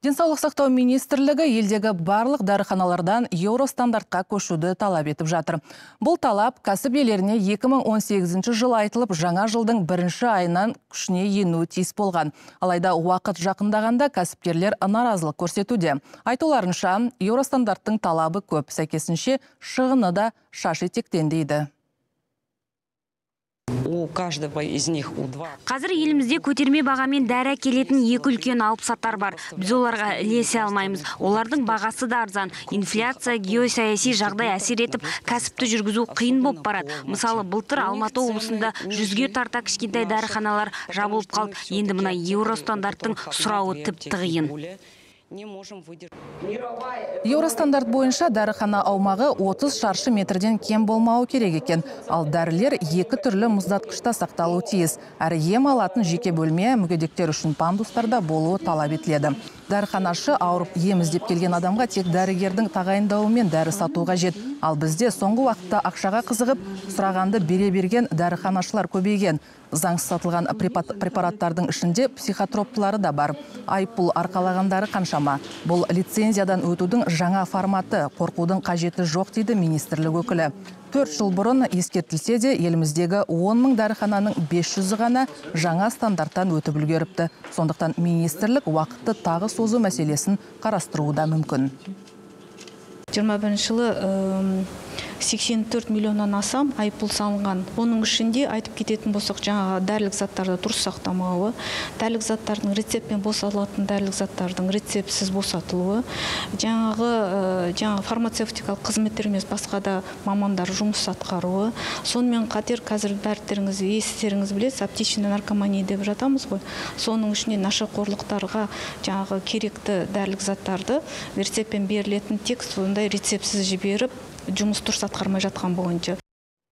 Денсаулық сақтау министрлігі елдегі барлық дәріханалардан евростандартқа көшуді талап етіп жатыр. Бұл талап кәсіп иелеріне 2018 жылы айтылып, жаңа жылдың бірінші айынан күшіне енуі тиіс болған. Алайда уақыт жақындағанда кәсіпкерлер наразылық көрсетуде. Айтуларынша, евростандарттың талабы көп, сәйкесінше шығыны да шаш етектен дейді. Қазір елімізде көтерме бағамен дәрі келетін екі үлкен алыпсаттар бар. Біз оларға ілесе алмаймыз. Олардың бағасы да арзан. Инфляция, геосаяси жағдай әсер етіп, кәсіпті жүргізу қиын боп барады. Мысалы, былтыр Алматы облысында 100-ге тарта кішкентай дәріханалар жабылып қалды. Енді мына евростандарттың сұрауы тіпті қиын. Евростандарт бойынша дәріхана аумағы 30 шаршы метрден кем болмауы керек екен. Ал дәрілер екі түрлі мұздатқышта сақталуы тиіс. Әрі ем алатын жеке бөлме мүгедектер үшін пандустарда болуы талап етіледі. Дәріханашы ауырып ем іздеп келген адамға тек дәрігердің тағайындауымен дәрі сатуға жет. Ал бізде соңғы уақытта ақшаға қызығып, сұрағанды бере берген дәріханашылар көбейген. Заңсыз сатылған препараттардың ішінде психотроптылары да бар. Айыппұл арқалағандары қаншама. Бұл лицензиядан өтудің жаңа форматы, қорқудың қажеті жоқ дейді министрлік өкілі. 4 жыл бұрын ескертілсе де еліміздегі 10 мың дәріхананың 500-і ғана жаңа стандарттан өтіп үлгеріпті. Сондықтан министрлік уақытты тағы созу мәселесін қарастыруы да мүмкін. 21 жылы 84 миллионнан асам айыппұл салынған. Оның ішінде айтып кететін болсақ, жаңағы дәрілік заттарды дұрыс сақтамауы, дәрілік заттардың рецептпен босатылатын дәрілік заттардың рецептсіз босатылуы, жаңағы фармацевтикалық қызметтер емес басқа да мамандар жұмыс атқаруы. Сонымен қатар қазір бәртеріңіз естеріңіз білесіз, аптечный наркомания деп жатамыз ғой. Соның ішінде нашақорлықтарға жаңағы керекті дәрілік заттарды рецептпен берілетін тек сондай рецептсіз жіберіп, жұмыс дұрыс атқармай жатқан бойынша.